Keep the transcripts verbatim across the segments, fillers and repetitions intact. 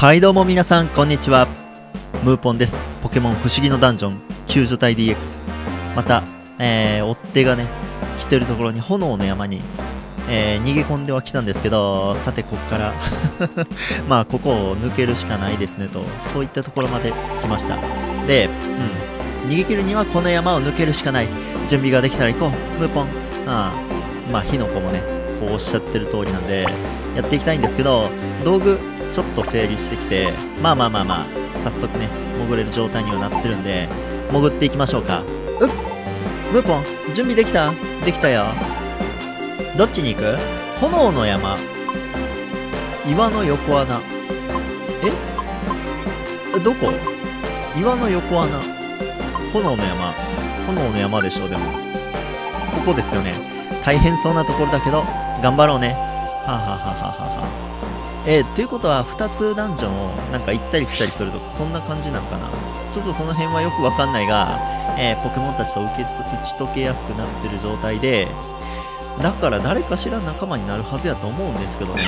はいどうも皆さんこんにちは、ムーポンです。ポケモン不思議のダンジョン救助隊 ディーエックス、 また、えー、追っ手がね来てるところに炎の山に、えー、逃げ込んでは来たんですけど、さてこっからまあここを抜けるしかないですねと、そういったところまで来ました。で、うん、逃げ切るにはこの山を抜けるしかない。準備ができたら行こうムーポン。ああ、まあ火の粉もねこうおっしゃってる通りなんでやっていきたいんですけど、道具ちょっと整理してきて、まあまあまあまあ早速ね潜れる状態にはなってるんで潜っていきましょうか。うっ、ムーポン準備できた？できたよ。どっちに行く？炎の山、岩の横穴、え、どこ？岩の横穴、炎の山、炎の山でしょ。でもここですよね。大変そうなところだけど頑張ろうね。はあ、はあはあははあ、えー、ということはふたつダンジョンをなんか行ったり来たりするとかそんな感じなのかな。ちょっとその辺はよくわかんないが、えー、ポケモンたちと受け打ち解けやすくなってる状態で、だから誰かしら仲間になるはずやと思うんですけどね。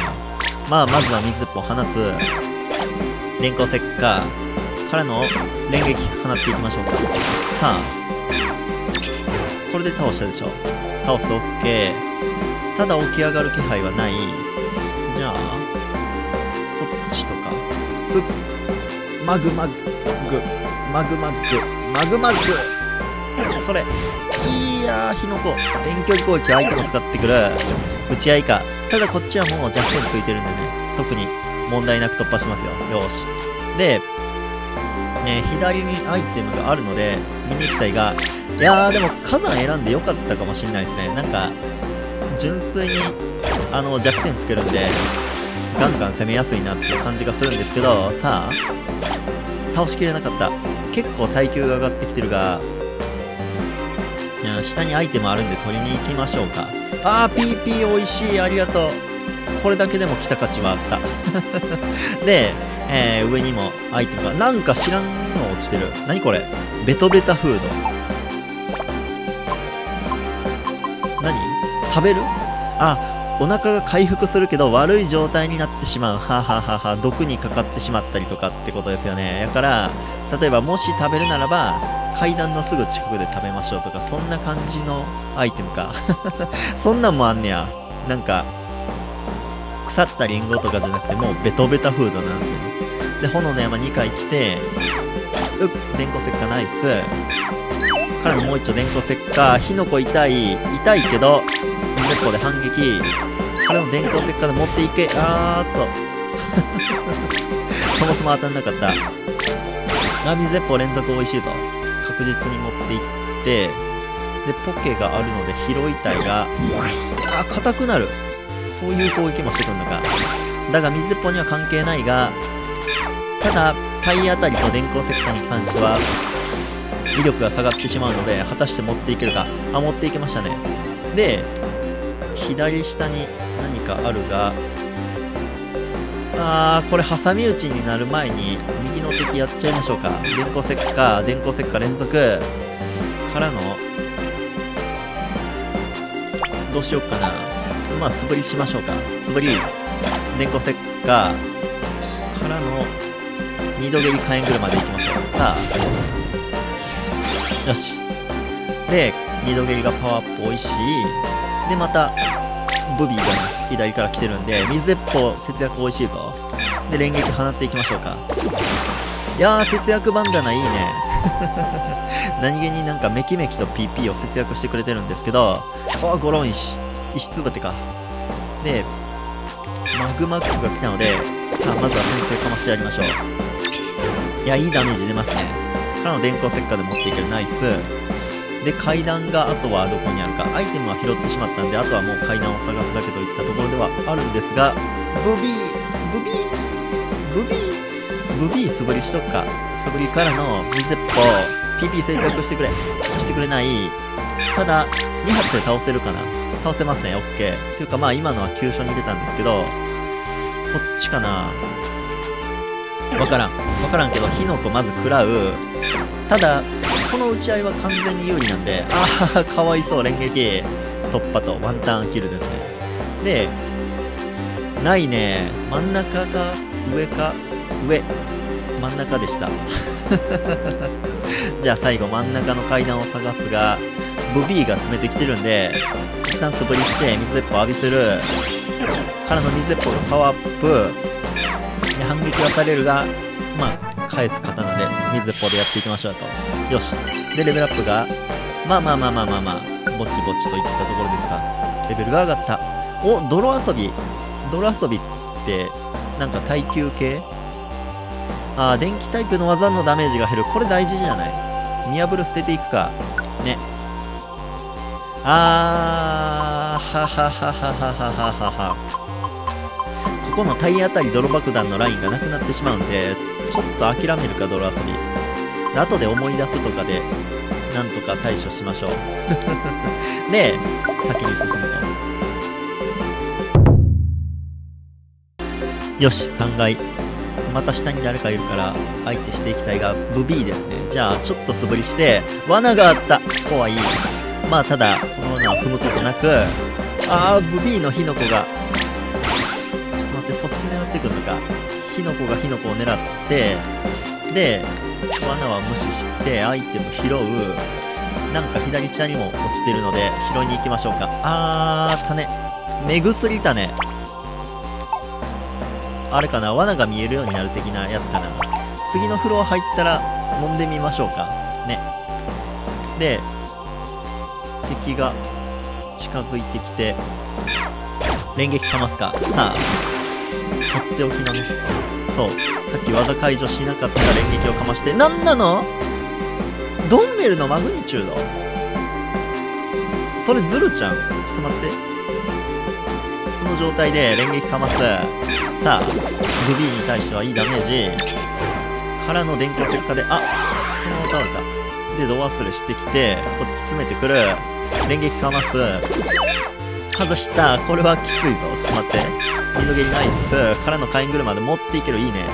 まあまずは水鉄砲放つ、電光石火からの連撃放っていきましょうか。さあこれで倒したでしょ。倒す OK。 ただ起き上がる気配はない。じゃあマグマグマグマグマグマグ、それ、いやー、火の粉遠距離攻撃相手も使ってくる。打ち合いか。ただこっちはもう弱点ついてるんでね、特に問題なく突破しますよ。よーし。で、ね、左にアイテムがあるので見に行きたいが、いやーでも火山選んでよかったかもしれないですね。なんか純粋にあの弱点つけるんでガンガン攻めやすいなっていう感じがするんですけど、さあ倒しきれなかった。結構耐久が上がってきてるが、うん、下にアイテムあるんで取りに行きましょうか。あー ピーピー おいしい、ありがとう。これだけでも来た価値はあったで、えー、上にもアイテムがなんか知らんの落ちてる。何これ、ベトベタフード、何食べる？あ、お腹が回復するけど悪い状態になってしまう。はははは、毒にかかってしまったりとかってことですよね。だから例えばもし食べるならば階段のすぐ近くで食べましょうとか、そんな感じのアイテムかそんなんもあんねや。なんか腐ったリンゴとかじゃなくてもうベトベタフードなんですよね。で炎の山にかい来て、うっ、電光石火ナイスからのもう一丁電光石火、火の粉痛い痛いけど水鉄砲で反撃、彼の電光石火で持っていけ、あーっとそもそも当たんなかった。水鉄砲連続おいしいぞ。確実に持っていって、でポケがあるので拾いたいが、あー硬くなる。そういう攻撃もしてくるのか。だが水鉄砲には関係ないが、ただ体当たりと電光石火に関しては威力が下がってしまうので、果たして持っていけるか。あ、持っていけましたね。で左下に何かあるが、あーこれ挟み撃ちになる前に右の敵やっちゃいましょうか。電光石火電光石火連続からの、どうしよっかな。まあ素振りしましょうか。素振り電光石火からの二度蹴り火炎車でいきましょう。さあよし。で二度蹴りがパワーアップおいしい。でまたブビーが左から来てるんで水鉄砲節約おいしいぞ。で連撃放っていきましょうか。いやー節約バンダナいいね何気になんかメキメキと ピーピー を節約してくれてるんですけど、あ、ゴロン石石つばてか。でマグマックが来たので、さあまずは先制かましてやりましょう。いやいいダメージ出ますね。からの電光石火で持っていけるナイス。で階段があとはどこにあるか。アイテムは拾ってしまったんであとはもう階段を探すだけといったところではあるんですが、ブビーブビーブビーブビー素振りしとくか。素振りからの水鉄砲 ピーピー 制作してくれしてくれない。ただに発で倒せるかな。倒せますね。 OK というか、まあ今のは急所に出たんですけど、こっちかな。わからんわからんけど火の粉まず食らう。ただこの打ち合いは完全に有利なんで、ああかわいそう。連撃突破とワンターンキルですね。でないね、真ん中か上か上、真ん中でした。じゃあ最後真ん中の階段を探すが、ブビーが詰めてきてるんで、一旦素振りして水鉄砲浴びする。からの水鉄砲がパワーアップ。で、反撃はされるが、まあ、返す刀で水鉄砲でやっていきましょうと。よし。で、レベルアップが、まあまあまあまあまあまあ、ぼちぼちといったところですが、レベルが上がった。お、泥遊び。泥遊びって、なんか耐久系？あー、電気タイプの技のダメージが減る。これ大事じゃない？見破る捨てていくか。ね。あー、はははははははは。ここの体当たり泥爆弾のラインがなくなってしまうんで、ちょっと諦めるか、泥遊び。で、後で思い出すとかで、なんとか対処しましょう。で、先に進むと。よし、さんがい。また下に誰かいるから相手していきたいが、ブビーですね。じゃあちょっと素振りして、罠があった。怖い。まあただその罠を踏むことなく、あー、ブビーの火の粉が、ちょっと待って、そっち狙ってくるのか。火の粉が火の粉を狙って、で罠は無視してアイテム拾う。なんか左下にも落ちてるので拾いに行きましょうか。あー、種、目薬種、あれかな、罠が見えるようになる的なやつかな。次のフロア入ったら飲んでみましょうか。ね。で、敵が近づいてきて、連撃かますか。さあ、とっておきのね。そう。さっき技解除しなかったら連撃をかまして、なんなの？ドンベルのマグニチュード？それズルちゃん。ちょっと待って。この状態で連撃かます。さあ、グビーに対してはいいダメージからの電光石火で、あ、そのまま倒れた。で、ド忘れしてきて、こっち詰めてくる。連撃かます。外した。これはきついぞ。ちょっと待って。二度蹴りナイスからのカイングルマで持っていける。いいね。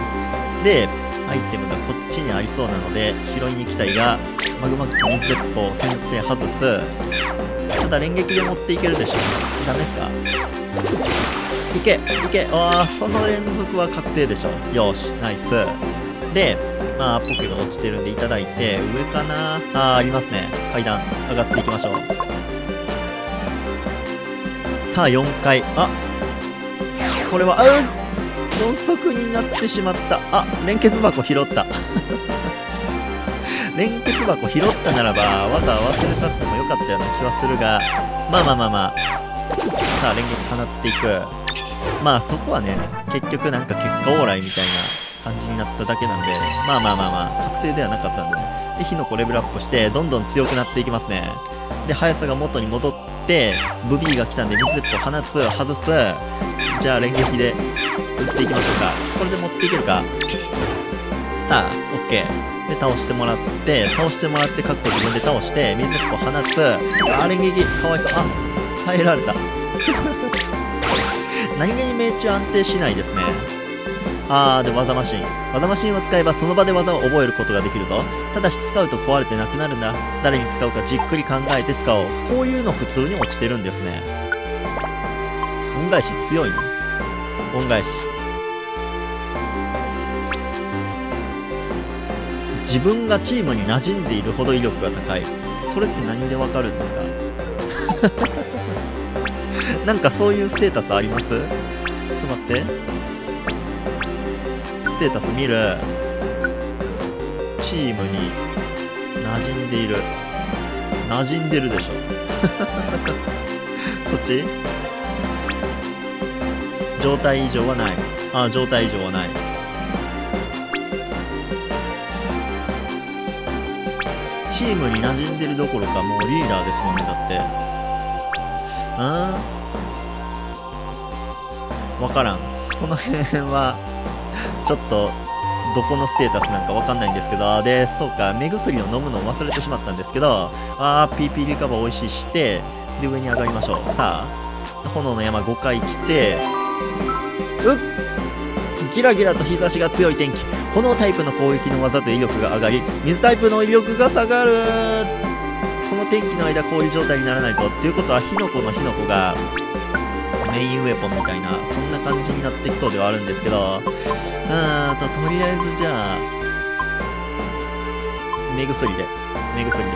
で、アイテムがこっちにありそうなので拾いに行きたいが、マグマ水鉄砲先生外す。ただ連撃で持っていけるでしょ。ダメですか。いけいけ。ああ、その連続は確定でしょ。よし、ナイス。で、まあ、ポケが落ちてるんでいただいて、上かな。ああ、ありますね。階段、上がっていきましょう。さあ、よんかい。あ、これは、あう、音速になってしまった。あ、連結箱拾った。連結箱拾ったならば、わざわざ忘れさせてもよかったような気はするが、まあまあまあまあ。さあ、連結放っていく。まあそこはね、結局なんか結果オーライみたいな感じになっただけなんで、まあまあまあまあ、確定ではなかったんで、ね。で、火の粉レベルアップして、どんどん強くなっていきますね。で、速さが元に戻って、ブビーが来たんで、水鉄砲放つ、外す。じゃあ連撃で打っていきましょうか。これで持っていけるか。さあ、オッケー。で、倒してもらって、倒してもらって、かっこ自分で倒して、水鉄砲放つ。あー、連撃、かわいそう。あ、耐えられた。何気に命中安定しないですね。あー、で、技マシン。技マシンを使えばその場で技を覚えることができるぞ。ただし使うと壊れてなくなるんだ。誰に使うかじっくり考えて使おう。こういうの普通に落ちてるんですね。恩返し強いね。恩返し。自分がチームに馴染んでいるほど威力が高い。それって何でわかるんですか？なんかそういうステータスあります？ちょっと待って。ステータス見る。チームに馴染んでいる。馴染んでるでしょ。こっち？状態異常はない。ああ、状態異常はない。チームに馴染んでるどころか、もうリーダーですもんね、だって。うん、わからん。その辺は、ちょっと、どこのステータスなんかわかんないんですけど、で、そうか、目薬を飲むのを忘れてしまったんですけど、あー、ピーピー リカバー美味しいして、で、上に上がりましょう。さあ、炎の山ごかい来て、うっ、ギラギラと日差しが強い天気。炎タイプの攻撃の技と威力が上がり、水タイプの威力が下がる。この天気の間、氷状態にならないぞ。っていうことは、火の粉の火の粉が、メインウェポンみたいな、そんな感じになってきそうではあるんですけど、ーんと、とりあえずじゃあ、目薬で、目薬で。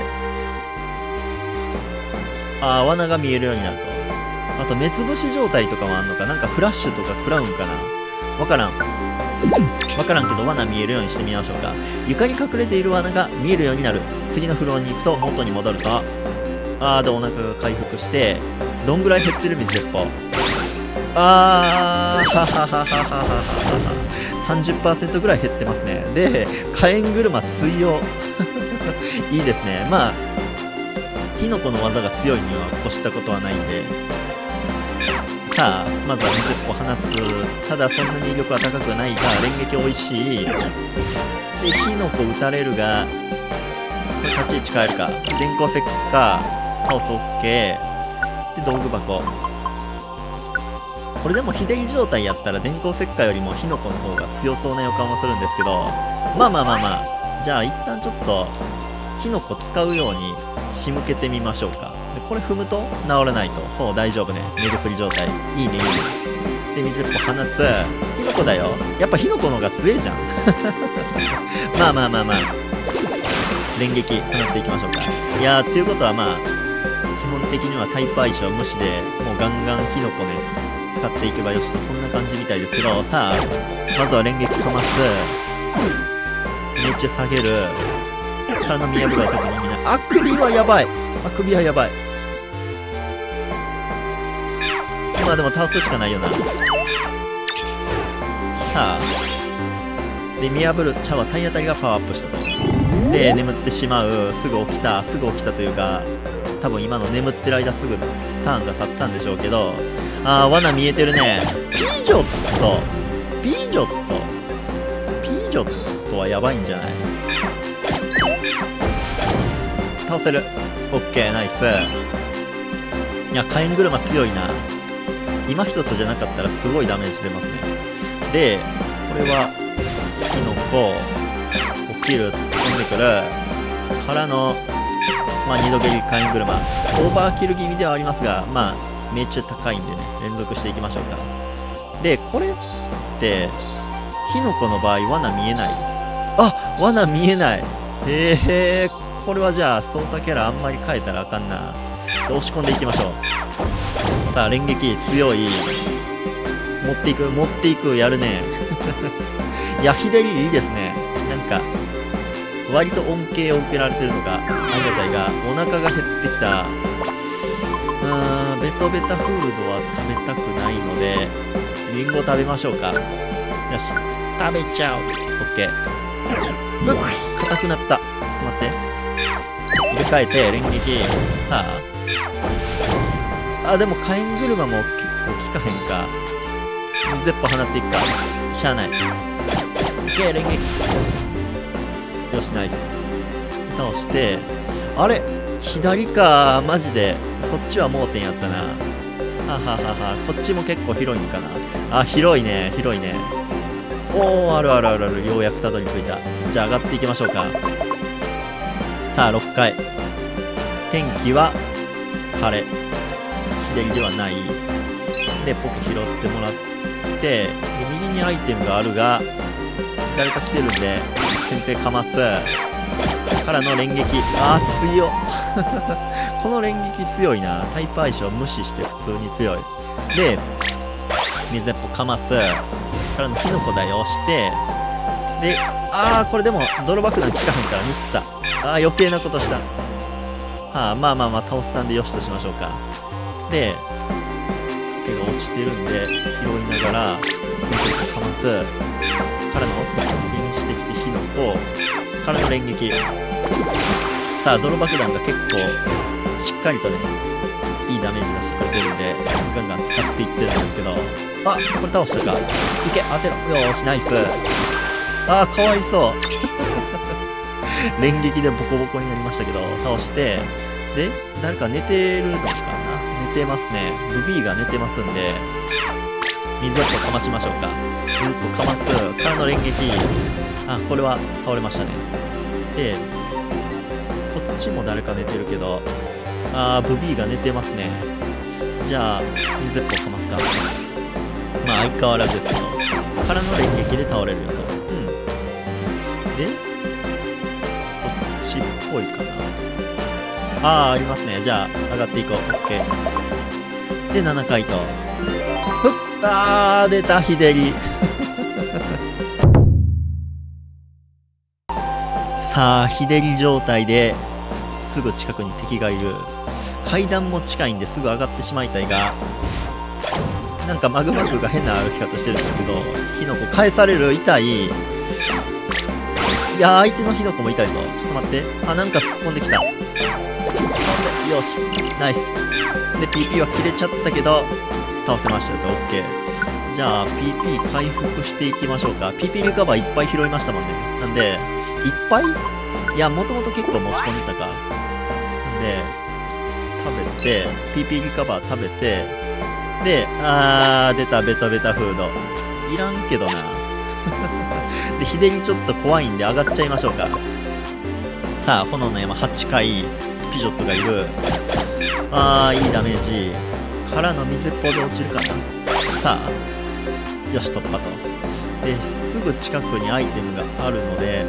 あー、罠が見えるようになると。あと、目つぶし状態とかもあんのか、なんかフラッシュとか食らうんかな。わからん。わからんけど、罠見えるようにしてみましょうか。床に隠れている罠が見えるようになる。次のフロアに行くと元に戻ると。あー、で、お腹が回復して、どんぐらい減ってる水鉄砲。あー、はははははは。さんじゅっパーセント ぐらい減ってますね。で、火炎車追用。いいですね。まあ、火の粉の技が強いには越したことはないんで。さあ、まずは水鉄砲放つ。ただ、そんなに威力は高くないが、連撃おいしい。で、火の粉撃たれるが、これ立ち位置変えるか。電光石火、倒す OK。で、道具箱。これでも、日照り状態やったら、電光石火よりも火の粉の方が強そうな予感はするんですけど、まあまあまあまあ、じゃあ一旦ちょっと、火の粉使うように仕向けてみましょうか。で、これ踏むと治らないと。ほう、大丈夫ね。目薬状態。いいね、いいね。で、水鉄砲放つ。火の粉だよ。やっぱ火の粉の方が強いじゃん。まあまあまあまあ、連撃放っていきましょうか。いやー、っていうことはまあ、基本的にはタイプ相性無視で、もうガンガン火の粉ね、使っていけばよしと、そんな感じみたいですけど、さあ、まずは連撃かます。命中下げる。体見破るは特に意味ない。あくびはやばい。あくびはやばい。まあでも倒すしかないよな。さあ。で、見破る茶は体当たりがパワーアップしたと。で、眠ってしまう。すぐ起きた。すぐ起きたというか、多分今の眠ってる間すぐターンが経ったんでしょうけど、あー、罠見えてるね。ピージョットピージョットピージョットはやばいんじゃない？倒せる。オッケー、ナイス。いや、火炎車強いな。今一つじゃなかったらすごいダメージ出ますね。で、これは火の粉起きる、突っ込んでくるからの、まあ、二度蹴り火炎車。オーバーキル気味ではありますが、まあ命中高いんでね、連続していきましょうか。で、これって火の粉の場合罠見えない。あ、罠見えない。へえ、これはじゃあ操作キャラあんまり変えたらあかんな。で、押し込んでいきましょう。さあ、連撃強い。持っていく、持っていく、やるね。いや、日照りいいですね。なんか割と恩恵を受けられてるのがありがたいが、お腹が減ってきた。うーん、ベトベタフードは食べたくないので、リンゴ食べましょうか。よし、食べちゃおう。オッケー。うわ、硬くなった。ちょっと待って。入れ替えて、連撃。さあ。あ、でも、火炎車も結構効かへんか。水鉄砲放っていくか。しゃあない。オッケー、連撃。よし、ナイス。倒して、あれ？左か、マジで。そっちは盲点やったな。はははは。こっちも結構広いんかな。あ、広いね、広いね。おー、あるあるあるある。ようやくたどり着いた。じゃあ、上がっていきましょうか。さあ、ろっかい。天気は晴れ。左ではない。で、僕拾ってもらって、で、右にアイテムがあるが、誰か来てるんで、先生かます。からの連撃。あー、強っ。この連撃強いな。タイプ相性無視して普通に強い。で、水鉄砲かますからの火の粉だよして、で、あー、これでも泥爆弾効かへんからミスった。あー、余計なことした。はあ、まあまあまあ倒せたんでよしとしましょうか。で、苔が落ちてるんで拾いながら水鉄砲かますからの接近してきて火の粉からの連撃。さあ、泥爆弾が結構しっかりとね、いいダメージ出してくれてるんで、ガンガン使っていってるんですけど、あ、これ倒したか。いけ、当てろ。よーし、ナイス。あー、かわいそう。連撃でボコボコになりましたけど、倒して、で、誰か寝てるのかな？寝てますね。ブビーが寝てますんで、水鉄砲かましましょうか。水鉄砲かますからの連撃。あ、これは倒れましたね。で、こっちも誰か寝てるけど、あー、ブビーが寝てますね。じゃあ、水鉄砲かますか。まあ、相変わらずですけど。からの連撃で倒れるよと。うん。で、こっちっぽいかな。ああ、ありますね。じゃあ、上がっていこう。オッケー。で、ななかいと。ふっ、あー、出た、日照り。さあ、日照り状態で、すぐ近くに敵がいる。階段も近いんですぐ上がってしまいたいが、なんかマグマグが変な歩き方してるんですけど、火の粉返される。痛い。いやー、相手の火の粉も痛いぞ。ちょっと待って。あ、なんか突っ込んできた。よし、ナイス。で ピーピー は切れちゃったけど倒せましたと。 OK。 じゃあ ピーピー 回復していきましょうか。 ピーピー リカバーいっぱい拾いましたもんね。なんでいっぱい、いや、もともと結構持ち込んでたか。なんで食べて ピーピー リカバー食べて、で、あー、出たベタベタフードいらんけどな。で、日照りちょっと怖いんで上がっちゃいましょうか。さあ、炎の山はちかい、ピジョットがいる。あー、いいダメージからの水っぽで落ちるかな。さあ、よし、突破と。で、すぐ近くにアイテムがあるので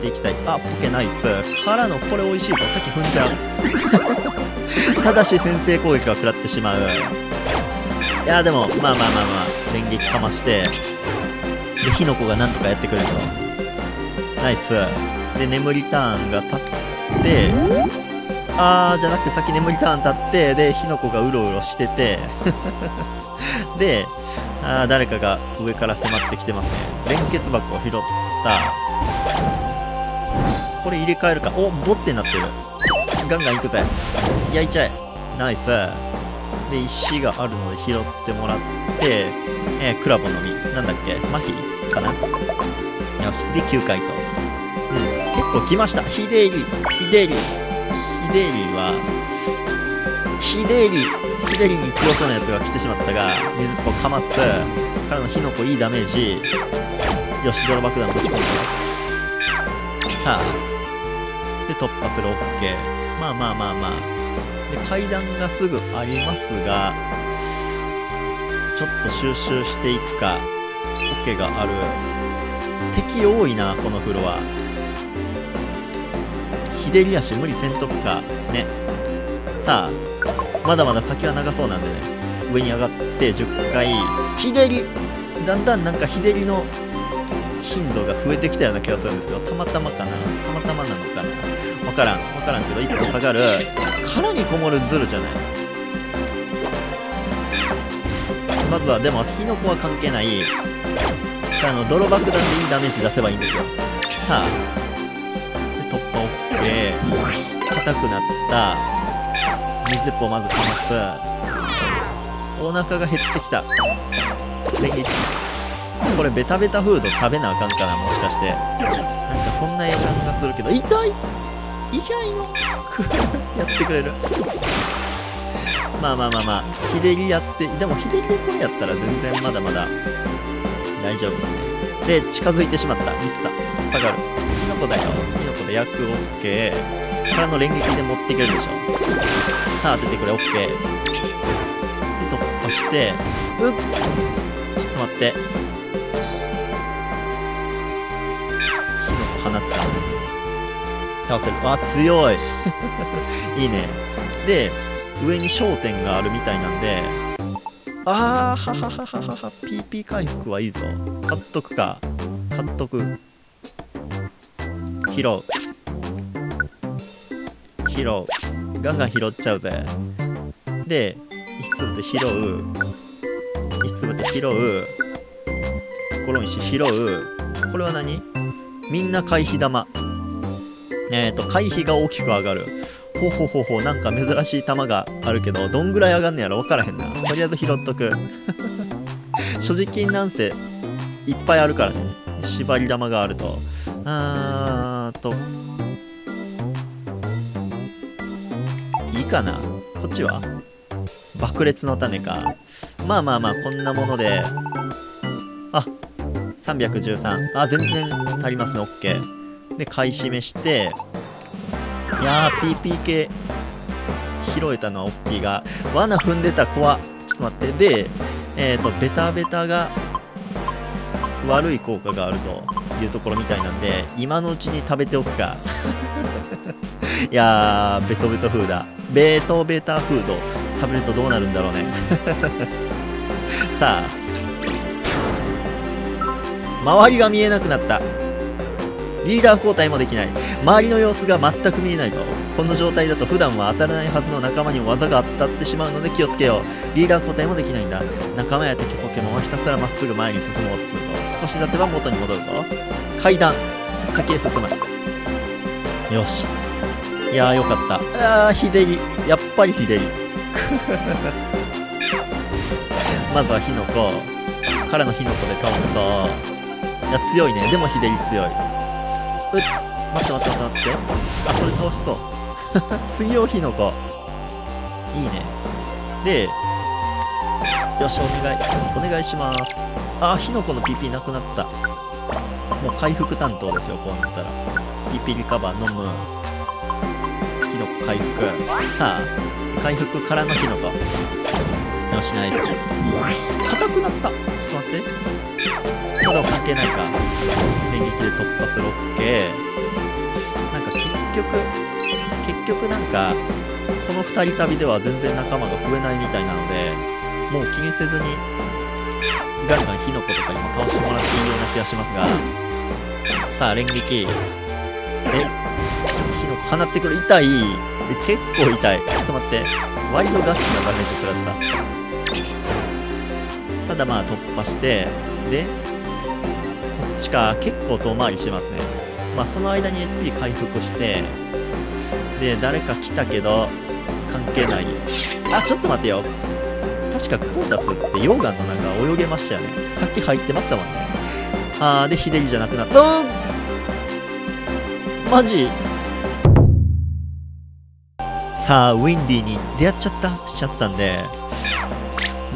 取っていきたい。あ、ポケナイスからのこれ美味しいと。さっき踏んじゃう。ただし先制攻撃は食らってしまう。いやー、でもまあまあまあまあ連撃かまして、で火の粉がなんとかやってくれると。ナイス。で眠りターンが立って、あー、じゃなくて先眠りターン立って、で火の粉がうろうろしてて、で、あー、誰かが上から迫ってきてますね。連結箱を拾った。これ入れ替えるか。お、ボッテになってる。ガンガンいくぜ、焼いちゃえ。ナイス。で石があるので拾ってもらって、えー、クラボの実なんだっけ、マヒかな。よし、できゅうかいと。うん、結構来ました。日照り、日照り、ヒデリは、ヒデリ、ヒデリに強そうなやつが来てしまったが、水っぽかますからの火の粉いいダメージ。よし、泥爆弾を押し込んで、さあ、で突破する。 OK。 まあまあまあまあ、で階段がすぐありますが、ちょっと収集していくか。オケがある。敵多いな、このフロア。日照り足無理せんとくかね。さあ、まだまだ先は長そうなんでね、上に上がってじゅっかい。日照り、だんだんなんか日照りの頻度が増えてきたような気がするんですけど、たまたまかな、たまたまなのかな、分からん分からんけど、一歩下がる。殻にこもるズルじゃない。まずはでも火の粉は関係ないからの泥爆弾でいいダメージ出せばいいんですよ。さあ、で硬くなった水っぽまずかます。お腹が減ってきた。これベタベタフード食べなあかんかな、もしかして。なんかそんな予感がするけど、痛い痛いよ。やってくれる。まあまあまあまあ、日照りやって。でも日照りでこれやったら全然まだまだ大丈夫ですね。で近づいてしまった。ミスった。下がる。キノコだよ。焼く。 OK からの連撃で持っていけるでしょ。さあ、出てくれ。 OK で突破して、うっ、ちょっと待って、火の粉放つか、倒せる。あ、強い。いいね。で上に焦点があるみたいなんで、あー、はははははは。 ピーピー 回復はいいぞ。買っとくか、買っとく。拾う拾う、ガンガン拾っちゃうぜ。でいつつぶて拾う、いつつぶて拾う、心石拾う。これは何？みんな回避玉。えっと回避が大きく上がる。ほほほほ、なんか珍しい玉があるけど、どんぐらい上がんねやろ分からへんな。とりあえず拾っとく。所持金なんせいっぱいあるからね。縛り玉があると、あーといいかな。こっちは爆裂の種か。まあまあまあ、こんなもので。あ、さんびゃくじゅうさん。あ、全然足りますね。 OK で買い占めして、いやー ピーピー 系拾えたのはおっきいが、罠踏んでた。怖っ。ちょっと待って。でえっとベタベタが悪い効果があるというところみたいなんで、今のうちに食べておくか。いやー、ベトベトフーダベトベタフード食べるとどうなるんだろうね。さあ、周りが見えなくなった。リーダー交代もできない。周りの様子が全く見えないぞ。この状態だと普段は当たらないはずの仲間に技が当たってしまうので気をつけよう。リーダー交代もできないんだ。仲間や敵ポケモンはひたすらまっすぐ前に進もうとすると、少し経てば元に戻るぞ。階段、先へ進む。よし。いやー、よかった。あー、日照り、やっぱり日照り。まずは火の粉からの火の粉で倒すぞ。いや、強いね。でも日照り強い。うっ、待って待って待って待って。あ、それ倒しそう。水曜日の子いいね。で、よし、お願いお願いします。あ、火の粉の ピーピー なくなった。もう回復担当ですよ、こうなったら。 ピーピー リカバー飲む。火の粉回復。さあ、回復からの火の粉。よし、ナイス。硬くなった。ちょっと待って、まだ関係ないか。連撃で突破する。 OK。 なんか結局結局なんかこのふたり旅では全然仲間が増えないみたいなので、もう気にせずにガンガン火の粉とかにも倒してもらっていいような気がしますが。さあ、連撃。え、火の粉放ってくる。痛い。結構痛い。ちょっと待って、割とガチなダメージ食らった。ただまあ突破して、でしか結構遠回りしてますね。まあその間に エイチピー 回復して、で誰か来たけど関係ない。あ、ちょっと待てよ。確かコータスって溶岩の中泳げましたよね。さっき入ってましたもんね。あー、で日照りじゃなくなった。マジ。さあ、ウィンディーに出会っちゃったしちゃったんで、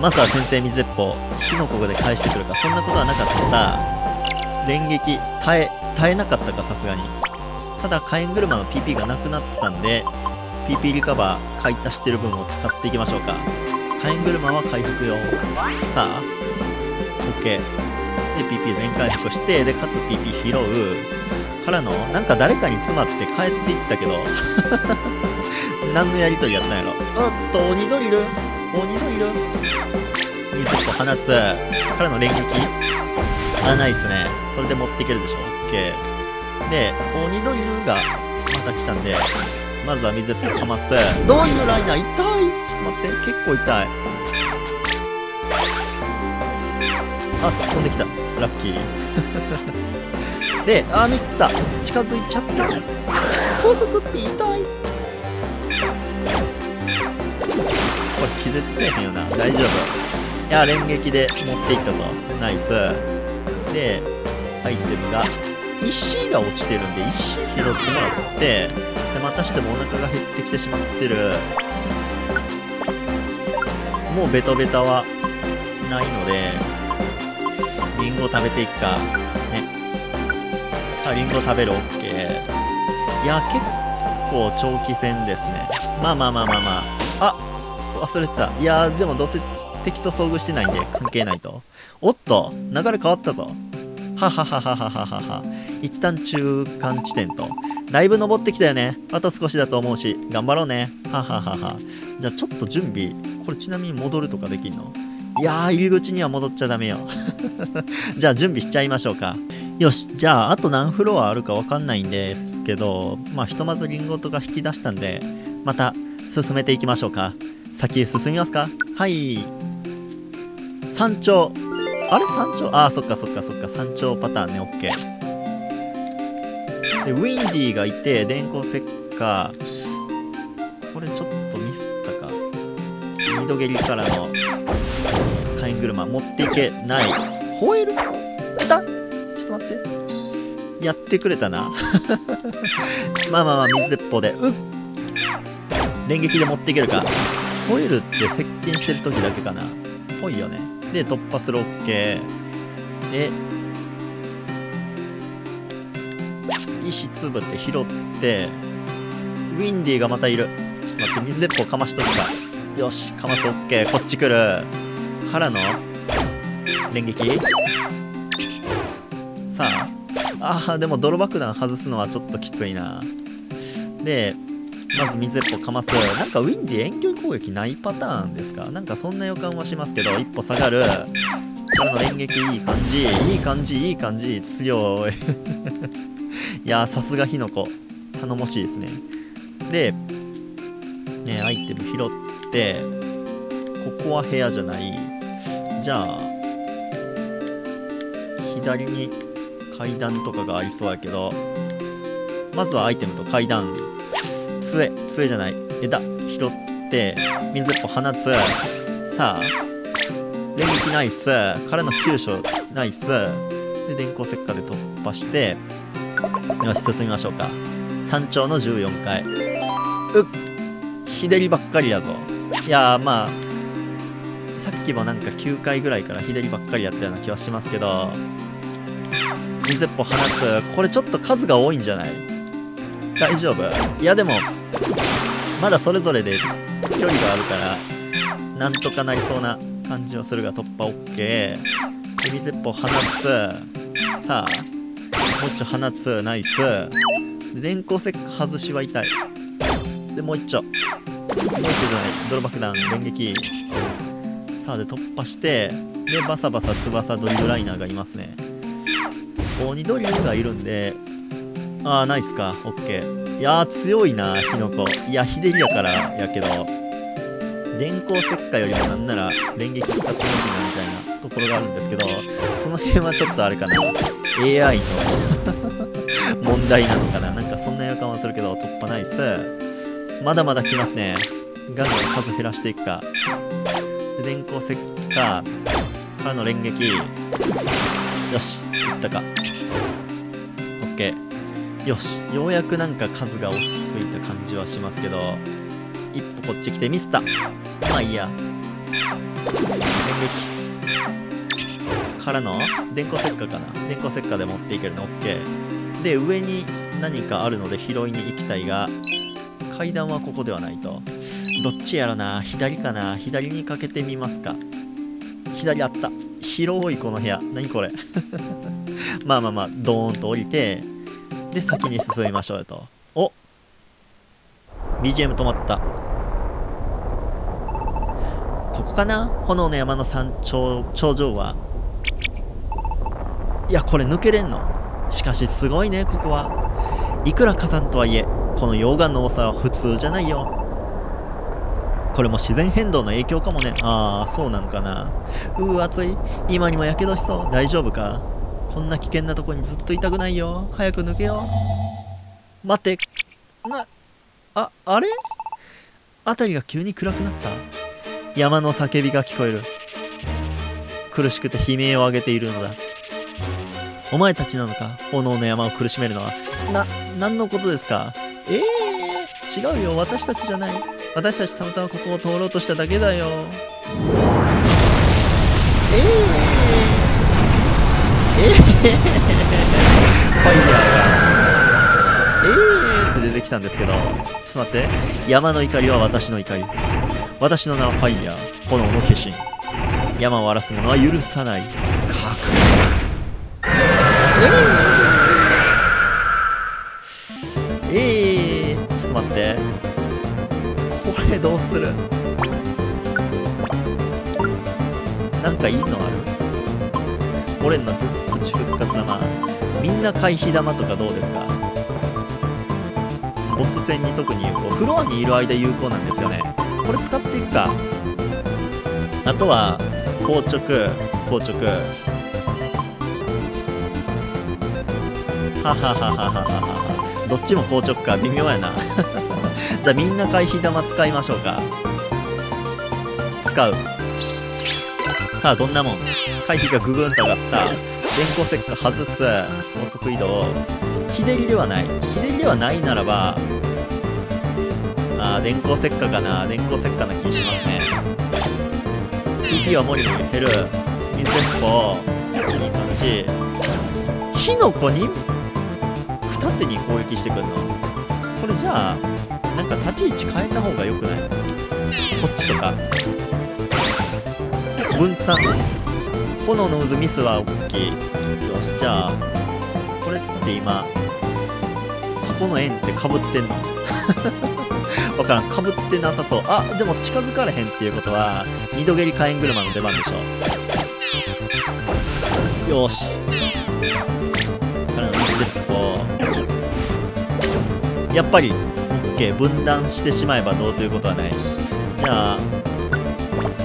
まずは先制水鉄砲、火の粉で返してくるか。そんなことはなかった。連撃耐え耐えなかったか、さすがに。ただ火炎車の ピーピー がなくなったんで、 ピーピー リカバー買い足してる分を使っていきましょうか。火炎車は回復用。さあ OK で ピーピー 全回復して、でかつ ピーピー 拾うからの、なんか誰かに詰まって帰っていったけど。何のやりとりやったんやろ。おっと、鬼ドリル鬼ドリル水っぽ放つからの連撃。あ、ないっすね。それで持っていけるでしょ。 OK で鬼ドリルがまた来たんで、まずは水っぽかます。ドリルライナー痛い。ちょっと待って、結構痛い。あ、突っ込んできた。ラッキー。で、あ、ミスった。近づいちゃった。高速スピン痛い。これ気絶せえへんよな。大丈夫。いや、連撃で持っていったぞ。ナイス。でアイテムが石が落ちてるんで、石拾ってもらって、でまたしてもお腹が減ってきてしまってる。もうベトベタはないので、リンゴ食べていくかね。さあ、リンゴ食べる。 OK。 いや、結構長期戦ですね。まあまあまあまあまあ、あ、忘れてた。いやー、でもどうせ敵と遭遇してないんで関係ないと。おっと、流れ変わったぞ。ははははははは。一旦中間地点と。だいぶ登ってきたよね。あと少しだと思うし、頑張ろうね。はははは。じゃあちょっと準備。これちなみに戻るとかできんの？いやー、入り口には戻っちゃダメよ。じゃあ準備しちゃいましょうか。よし、じゃああと何フロアあるかわかんないんですけど、まあひとまずリンゴとか引き出したんで、また進めていきましょうか。先へ進みますか？はい。山頂。あれ、山頂。ああ、そっかそっかそっか。山頂パターンね。オッケー。でウィンディーがいて、電光石火。これちょっとミスったか。二度蹴りからの火炎車持っていけない。吠える。来た。ちょっと待って、やってくれたな。まあまあまあ、水鉄砲でうっ、連撃で持っていけるか。吠えるって接近してる時だけかな。ぽいよね。で突破する。 OK で石つぶって拾って、ウィンディーがまたいる。ちょっと待って、水鉄砲かましとくか。よし、かます。 OK。 こっち来るからの連撃。さあ、あーでも泥爆弾外すのはちょっときついな。でまず水鉄砲かます。なんかウィンディ遠距離攻撃ないパターンですか？なんかそんな予感はしますけど、一歩下がる。からの連撃いい感じ、いい感じ、いい感じ、強い。いやーさすが火の粉。頼もしいですね。で、ね、アイテム拾って、ここは部屋じゃない。じゃあ、左に階段とかがありそうやけど、まずはアイテムと階段。杖、杖じゃない。枝、拾って、水っぽ放つ。さあ、連撃ナイス。からの急所ナイス。で、電光石火で突破して、よし、進みましょうか。山頂のじゅうよんかい。うっ、日照りばっかりやぞ。いやーまあ、さっきもなんかきゅうかいぐらいから日照りばっかりやったような気はしますけど、水っぽ放つ。これちょっと数が多いんじゃない？大丈夫？いやでも、まだそれぞれで距離があるから、なんとかなりそうな感じはするが、突破 OK。で、水っぽ放つ。さあ、もう一丁放つ、ナイス。で、電光石火外しは痛い。で、もう一丁。もう一丁じゃない。泥爆弾、電撃。さあ、で、突破して、で、バサバサ翼ドリブライナーがいますね。鬼ドリルがいるんで、あー、ナイスか、オッケー。いやー、強いな、火の粉。いや、日照りやからやけど、電光石火よりもなんなら、電撃使ってほしいなみたいなところがあるんですけど、その辺はちょっとあれかな。エーアイ の問題なのかな、なんかそんな予感はするけど、突破ナイス。まだまだ来ますね。ガンガン数減らしていくか。で、電光石火からの連撃。よし、いったか。OK。よし、ようやくなんか数が落ち着いた感じはしますけど、一歩こっち来てミスった。まあいいや。連撃。からの電光石火かな、電光石火で持っていけるの OK で、上に何かあるので拾いに行きたいが、階段はここではないと。どっちやらな、左かな、左にかけてみますか。左あった、広いこの部屋、何これ。まあまあまあ、ドーンと降りて、で先に進みましょうよと。お ビージーエム 止まった。ここかな、炎の山の山頂頂上は。いや、これ抜けれんの？しかしすごいね、ここは。いくら火山とはいえ、この溶岩の多さは普通じゃないよ。これも自然変動の影響かもね。ああ、そうなんかな。うう、暑い。今にもやけどしそう。大丈夫か？こんな危険なとこにずっといたくないよ。早く抜けよう。待って。な、あ、あれ？辺りが急に暗くなった。山の叫びが聞こえる。苦しくて悲鳴を上げているのだ。お前たちなのか、炎の山を苦しめるのは。な、何のことですか？えー、違うよ、私たちじゃない。私たちたまたまここを通ろうとしただけだよ。えー、えー、えー、ファイヤーが、えーって出てきたんですけど、ちょっと待って、山の怒りは私の怒り。私の名はファイヤー、炎の化身。山を荒らす者は許さない。かく。ええー、ちょっと待って、これどうする？なんかいいのある？俺のプチ復活玉、みんな回避玉とかどうですか？ボス戦に特に有効、フロアにいる間有効なんですよね。これ使っていくか。あとは硬直、硬直、ははははは。どっちも硬直か、微妙やな。じゃあみんな回避玉使いましょうか。使う。さあどんなもん。回避がググンと上がった。電光石火外す。高速移動。日照りではない。日照りではないならば、あー電光石火かな、電光石火な気しますね。 ティーピー はモリモリ減る。水鉄砲いい感じ。火の粉に縦に攻撃してくるの。これじゃあなんか立ち位置変えた方がよくない？こっちとか分散。炎の渦ミスは大きい。よし、じゃあこれって今そこの円ってかぶってんのわからん、かぶってなさそう。あ、でも近づかれへんっていうことは二度蹴り火炎車の出番でしょ。よーし、体のステップをやっぱり OK、 分断してしまえばどうということはない。じゃあ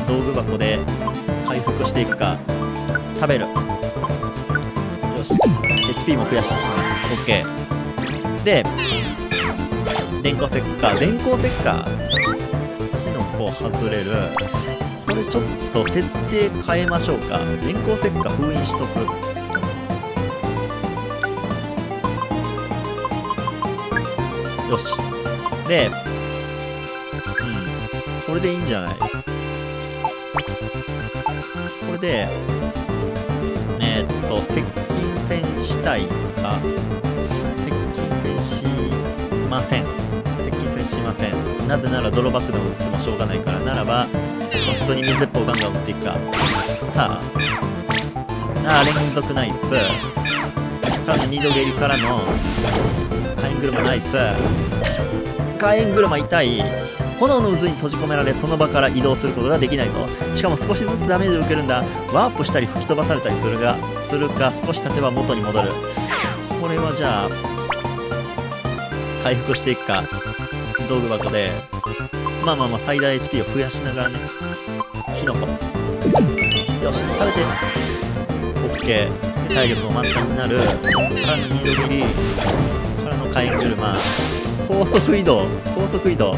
道具箱で回復していくか、食べる、よし エイチピー も増やした OK で電光石火、電光石火手の甲外れる。これちょっと設定変えましょうか。電光石火封印しとく。よしで、うん、これでいいんじゃない。これでえー、っと接近戦したいか、接近戦しません、しません。なぜなら泥爆弾を打ってもしょうがないから、ならば普通に水鉄砲をガンガン打っていくか。さあ、あー連続ナイスからの二度蹴りからの火炎車ナイス。火炎車痛い。炎の渦に閉じ込められその場から移動することができないぞ。しかも少しずつダメージを受けるんだ。ワープしたり吹き飛ばされたりするがするか少し経てば元に戻る。これはじゃあ回復していくか、道具箱でまあまあまあ最大 エイチピー を増やしながらね。キノコよし食べて OK で体力も満タンになるからの二度切りからの火炎車、高速移動、高速移動ちょ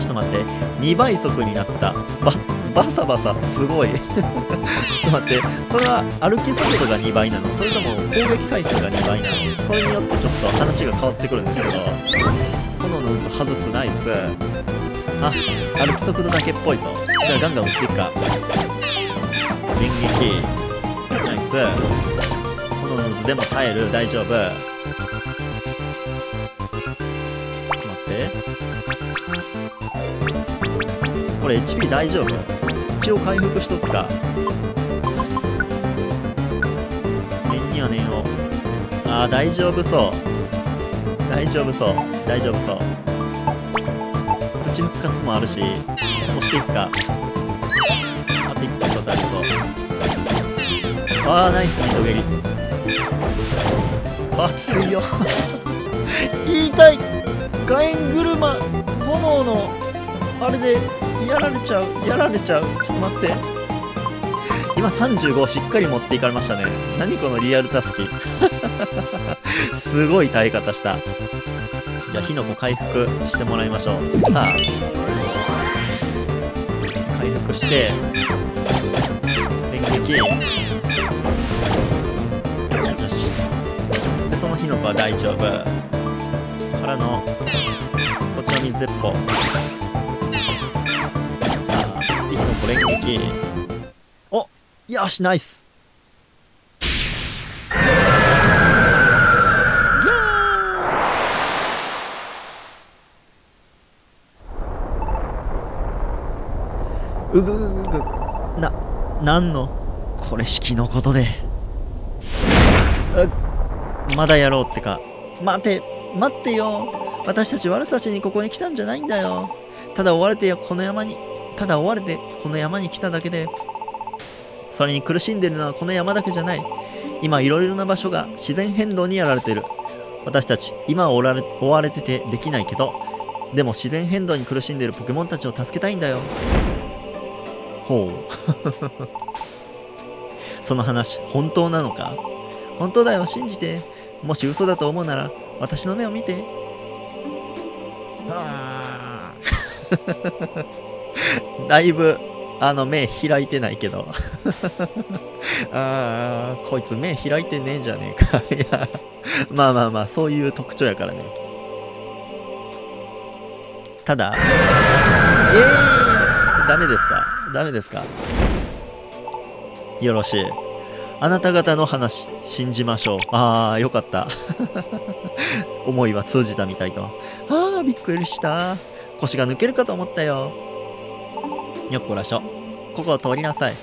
っと待ってにばい速になった。 バ, バサバサすごいちょっと待って、それは歩き速度がにばいなの、それとも攻撃回数がにばいなの。それによってちょっと話が変わってくるんですけど、外すナイス。あ、歩き速度だけっぽいぞ。じゃあガンガン打っていくか。電撃ナイス。この渦でも耐える、大丈夫。ちょっと待ってこれ エイチピー 大丈夫、一応回復しとくか。念には念を。あー大丈夫そう、大丈夫そう、大丈夫そう。プチ復活もあるし、押していくか。当ていくことありそう。あーナイス二度蹴り。あ強いよ言いたい、火炎車炎のあれでやられちゃう、やられちゃう。ちょっと待って、今さんじゅうごしっかり持っていかれましたね。何このリアルタスキすごい耐え方した。じゃあ火の粉回復してもらいましょう。さあ回復して電撃よしで、その火の粉は大丈夫からのこっちの水鉄砲。さあで火の粉連撃、およしナイス。うぐぐぐぐな、なんのこれ式のことで、うまだやろうってか。待て待ってよ、私たち悪さしにここに来たんじゃないんだよ。ただ追われてこの山にただ追われてこの山に来ただけで、それに苦しんでるのはこの山だけじゃない。今いろいろな場所が自然変動にやられてる。私たち今は追われ、追われててできないけど、でも自然変動に苦しんでるポケモンたちを助けたいんだよ。ほうその話本当なのか。本当だよ、信じて。もし嘘だと思うなら私の目を見てだいぶあの目開いてないけどああこいつ目開いてねえじゃねえかいやまあまあまあそういう特徴やからね。ただえー、ダメですか、ダメですか。よろしい、あなた方の話信じましょう。ああよかった思いは通じたみたいと。ああびっくりした、腰が抜けるかと思ったよ。よっこらしょ、ここを通りなさい。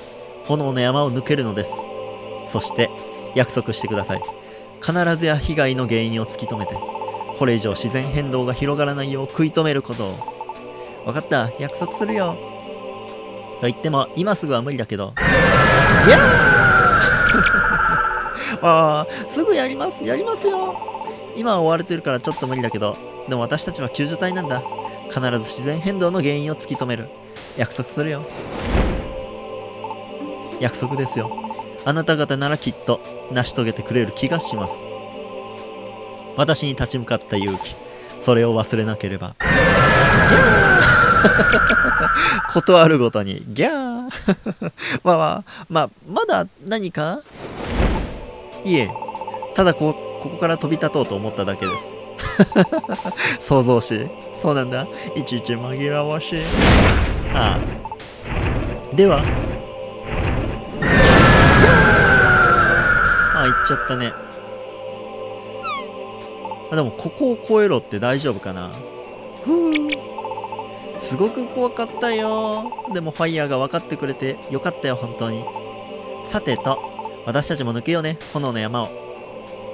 炎の山を抜けるのです。そして約束してください。必ずや被害の原因を突き止めて、これ以上自然変動が広がらないよう食い止めることを。分かった、約束するよ。と言っても今すぐは無理だけど、いやあー、すぐやりますやりますよ。今は追われてるからちょっと無理だけど、でも私たちは救助隊なんだ。必ず自然変動の原因を突き止める。約束するよ。約束ですよ。あなた方ならきっと成し遂げてくれる気がします。私に立ち向かった勇気、それを忘れなければ。ことあるごとにギャー。まあまあ、まあ、まだ何か、いえ、ただこここから飛び立とうと思っただけです。想像し、そうなんだ、いちいち紛らわしい。ああ、では、ああ、行っちゃったね。あ、でもここを越えろって大丈夫かな。ふう、すごく怖かったよ。でもファイヤーが分かってくれてよかったよ、本当に。さてと、私たちも抜けようね、炎の山を。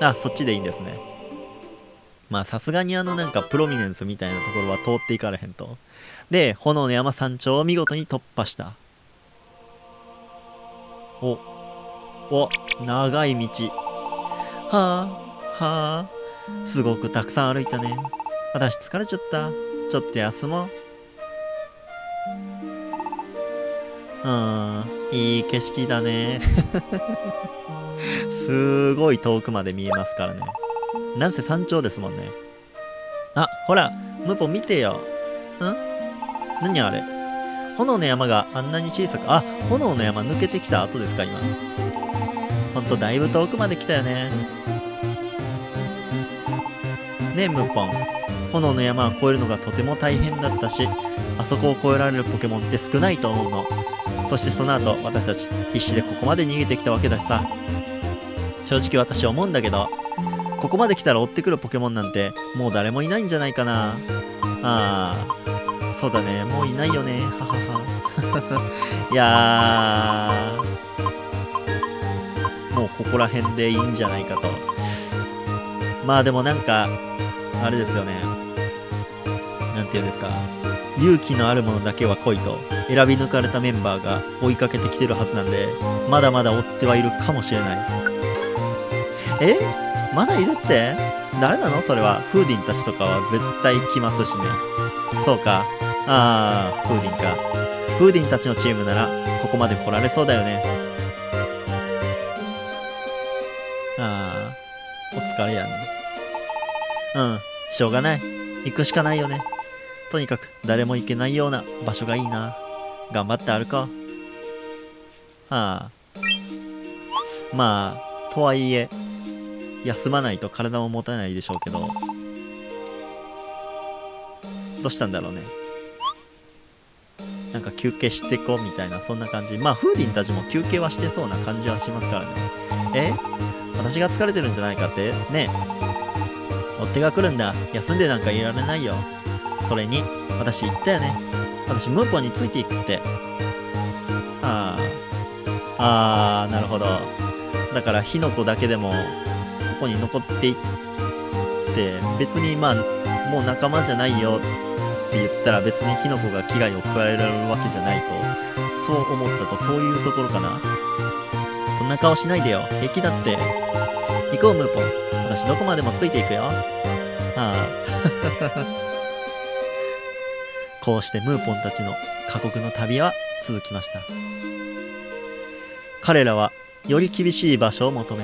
あ、そっちでいいんですね。まあさすがにあのなんかプロミネンスみたいなところは通っていかれへんと。で、炎の山山頂を見事に突破した。お、お、長い道。はあ、はあ、すごくたくさん歩いたね。私疲れちゃった。ちょっと休もう。うん、いい景色だね。すごい遠くまで見えますからね。なんせ山頂ですもんね。あ、ほら、ムポ見てよ。ん、何あれ、炎の山があんなに小さく、あ、炎の山抜けてきた後ですか、今。ほんとだいぶ遠くまで来たよね。ねえムポン、炎の山を越えるのがとても大変だったし、あそこを越えられるポケモンって少ないと思うの。そしてその後、私たち必死でここまで逃げてきたわけだしさ。正直私思うんだけど、ここまで来たら追ってくるポケモンなんてもう誰もいないんじゃないかな。ああ、そうだね、もういないよね。ははは。いやー、もうここら辺でいいんじゃないかと。まあでもなんかあれですよね、なんていうんですか、勇気のあるものだけは来いと選び抜かれたメンバーが追いかけてきてるはずなんで、まだまだ追ってはいるかもしれない。え、まだいるって、誰なのそれは。フーディンたちとかは絶対来ますしね。そうか、ああ、フーディンか。フーディンたちのチームならここまで来られそうだよね。ああ、お疲れやね。うん、しょうがない、行くしかないよね。とにかく誰も行けないような場所がいいな。頑張って歩こう。はあ、まあとはいえ休まないと体も持たないでしょうけど、どうしたんだろうね。なんか休憩してこうみたいな、そんな感じ。まあフーディンたちも休憩はしてそうな感じはしますからね。え、私が疲れてるんじゃないかってね。追手が来るんだ、休んでなんかいられないよ。それに私言ったよね、私ムーポンについていくって。ああ、ああ、なるほど。だから火の粉だけでもここに残っていって、別にまあもう仲間じゃないよって言ったら、別に火の粉が危害を加えられるわけじゃないと、そう思ったと、そういうところかな。そんな顔しないでよ、平気だって。行こうムーポン、私どこまでもついていくよ。ああ。こうしてムーポンたちの過酷の旅は続きました。彼らはより厳しい場所を求め、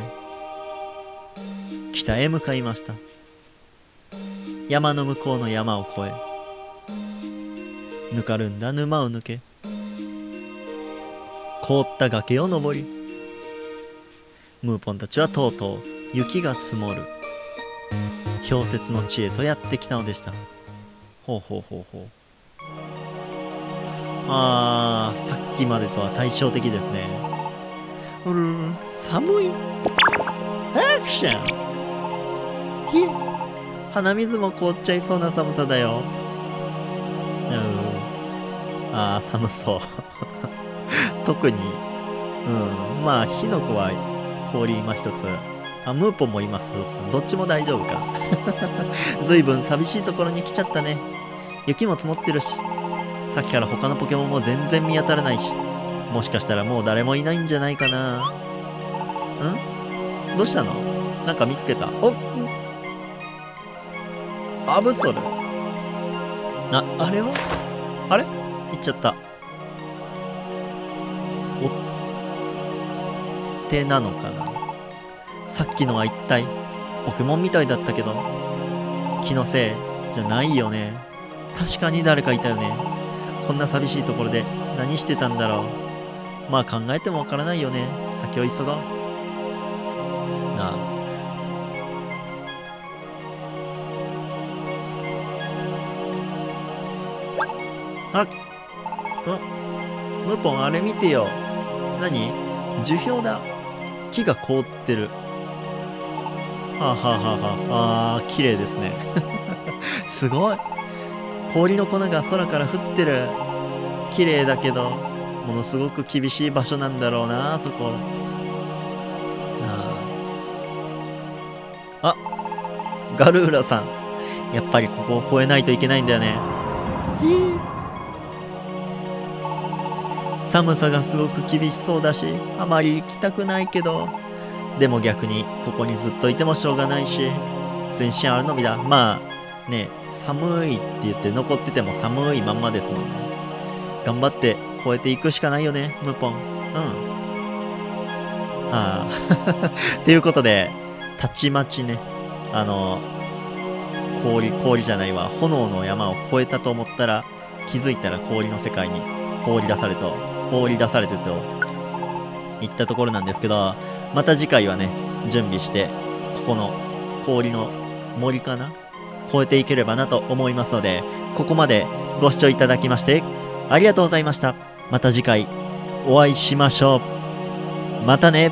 北へ向かいました。山の向こうの山を越え、ぬかるんだ沼を抜け、凍った崖を登り、ムーポンたちはとうとう雪が積もる氷雪の地へとやってきたのでした。ほうほうほうほう。あー、さっきまでとは対照的ですね。うーん、寒い。アクション。ひっ、鼻水も凍っちゃいそうな寒さだよ。うん、あー、寒そう。特に、うん、まあ火の粉は氷今一つ、あ、ムーポンもいます。どっちも大丈夫か。ずいぶん寂しいところに来ちゃったね。雪も積もってるし、さっきから他のポケモンも全然見当たらないし、もしかしたらもう誰もいないんじゃないかな。ん？どうしたの？なんか見つけた。おっ！アブソル。な、あれは？あれ？行っちゃった。おってなのかな。さっきのは一体、ポケモンみたいだったけど、気のせいじゃないよね。確かに誰かいたよね。こんな寂しいところで何してたんだろう。まあ考えてもわからないよね。先を急ごう。なあ。あっ。ムーポン、あれ見てよ。何？樹氷だ。木が凍ってる。はあ、はあはあはあ。あー、綺麗ですね。すごい。氷の粉が空から降ってる。綺麗だけど。ものすごく厳しい場所なんだろうなあそこ。ああ、ガルーラさん、やっぱりここを越えないといけないんだよね。ひ寒さがすごく厳しそうだし、あまり行きたくないけど、でも逆にここにずっといてもしょうがないし、全身あるのみだ。まあね、寒いって言って残ってても寒いまんまですもんね。頑張って越えていくしかないよね、ムーポン。うん。ああ。ということで、たちまちね、あの、氷、氷じゃないわ、炎の山を越えたと思ったら、気づいたら氷の世界に放り出されと、放り出されてと、いったところなんですけど、また次回はね、準備して、ここの氷の森かな？越えていければなと思いますので、ここまでご視聴いただきまして、ありがとうございました。また次回お会いしましょう。またね。